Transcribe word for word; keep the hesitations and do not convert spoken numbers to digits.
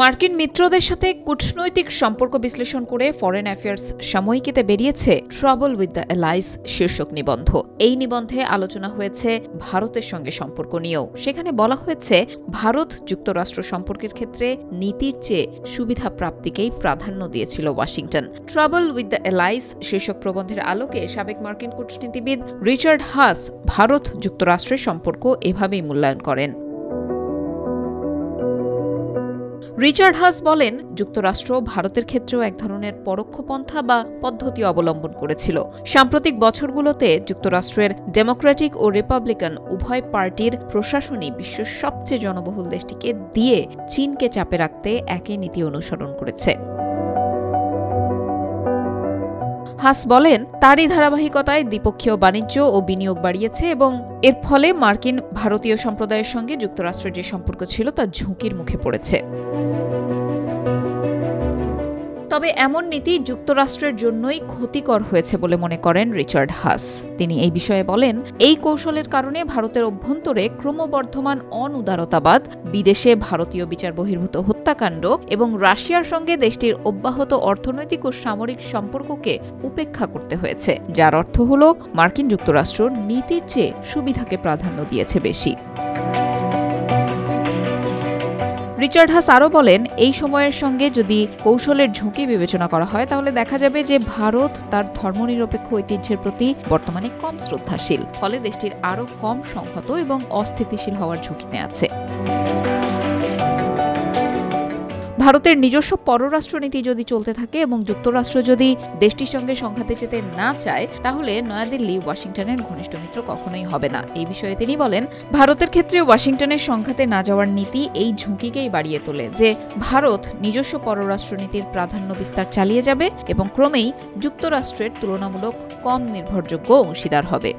মার্কিন মিত্রদের সাথে কূটনৈতিক সম্পর্ক বিশ্লেষণ করে ফরেন অ্যাফেয়ার্স সাময়িকীতে বেরিয়েছে ট্রাবল উইথ দ্য অ্যালাইন্স শীর্ষক নিবন্ধ। এই নিবন্ধে আলোচনা হয়েছে ভারতের সঙ্গে সম্পর্ক নিয়েও। সেখানে বলা হয়েছে, ভারত যুক্তরাষ্ট্র সম্পর্কের ক্ষেত্রে নীতির চেয়ে সুবিধা প্রাপ্তিকেই প্রাধান্য দিয়েছিল Washington. Trouble with the alliance শীর্ষক প্রবন্ধের আলোকে সাবেক মার্কিন কূটনীতিবিদ রিচার্ড হাস ভারত যুক্তরাষ্ট্রের সম্পর্ক এভাবেই মূল্যায়ন করেন। রিচার্ড হাস বলেন, যুক্তরাষ্ট্র ভারতের ক্ষেত্রেও এক ধরনের পরোক্ষ পন্থা বা পদ্ধতি অবলম্বন করেছিল। সাম্প্রতিক বছরগুলোতে যুক্তরাষ্ট্রের ডেমোক্র্যাটিক ও রিপাবলিকান উভয় পার্টির প্রশাসনই বিশ্বের সবচেয়ে জনবহুল দেশটিকে দিয়ে চীনকে চাপে রাখতে একই নীতি অনুসরণ করেছে। হাস বলেন, তারই ধারাবাহিকতায় দ্বিপক্ষীয় বাণিজ্য ও বিনিয়োগ বাড়িয়েছে এবং এর ফলে মার্কিন ভারতীয় সম্প্রদায়ের সঙ্গে যুক্তরাষ্ট্রের যে সম্পর্ক ছিল তা ঝুঁকির মুখে পড়েছে। তবে এমন নীতি যুক্তরাষ্ট্রের জন্যই ক্ষতিকর হয়েছে বলে মনে করেন রিচার্ড হাস। তিনি এই বিষয়ে বলেন, এই কৌশলের কারণে ভারতের অভ্যন্তরে ক্রমবর্ধমান অনুদারতাবাদ, বিদেশে ভারতীয় বিচার বহির্ভূত হত্যাকাণ্ড এবং রাশিয়ার সঙ্গে দেশটির অব্যাহত অর্থনৈতিক ও সামরিক সম্পর্ককে উপেক্ষা করতে হয়েছে, যার অর্থ হল মার্কিন যুক্তরাষ্ট্র নীতির চেয়ে সুবিধাকে প্রাধান্য দিয়েছে বেশি। রিচার্ড হাস আরও বলেন, এই সময়ের সঙ্গে যদি কৌশলের ঝুঁকি বিবেচনা করা হয়, তাহলে দেখা যাবে যে ভারত তার ধর্মনিরপেক্ষ ঐতিহ্যের প্রতি বর্তমানে কম শ্রদ্ধাশীল, ফলে দেশটির আরও কম সংহত এবং অস্থিতিশীল হওয়ার ঝুঁকিতে আছে। ভারতের নিজস্ব পররাষ্ট্রনীতি যদি চলতে থাকে এবং যুক্তরাষ্ট্র যদি দেশটির সঙ্গে সংঘাতে যেতে না চায়, তাহলে নয়াদিল্লি ওয়াশিংটনের ঘনিষ্ঠ মিত্র কখনোই হবে না। এই বিষয়ে তিনি বলেন, ভারতের ক্ষেত্রে ওয়াশিংটনের সংঘাতে না যাওয়ার নীতি এই ঝুঁকিকেই বাড়িয়ে তোলে যে ভারত নিজস্ব পররাষ্ট্রনীতির প্রাধান্য বিস্তার চালিয়ে যাবে এবং ক্রমেই যুক্তরাষ্ট্রের তুলনামূলক কম নির্ভরযোগ্য অংশীদার হবে।